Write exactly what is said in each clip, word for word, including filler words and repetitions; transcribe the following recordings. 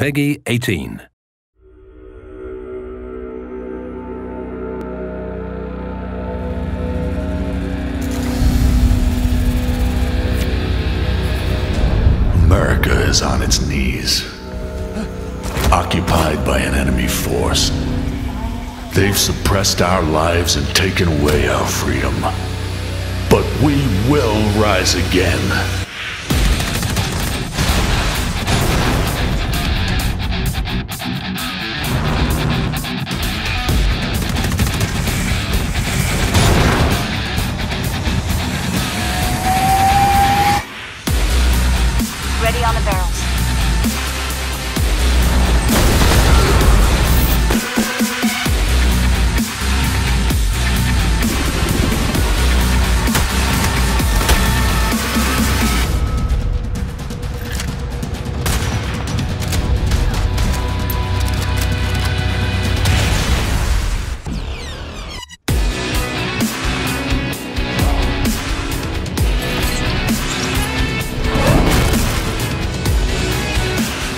Peggy eighteen. America is on its knees, occupied by an enemy force. They've suppressed our lives and taken away our freedom. But we will rise again. Ready on the barrels.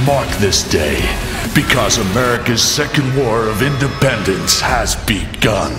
Mark this day, because America's second war of independence has begun.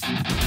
We'll be right back.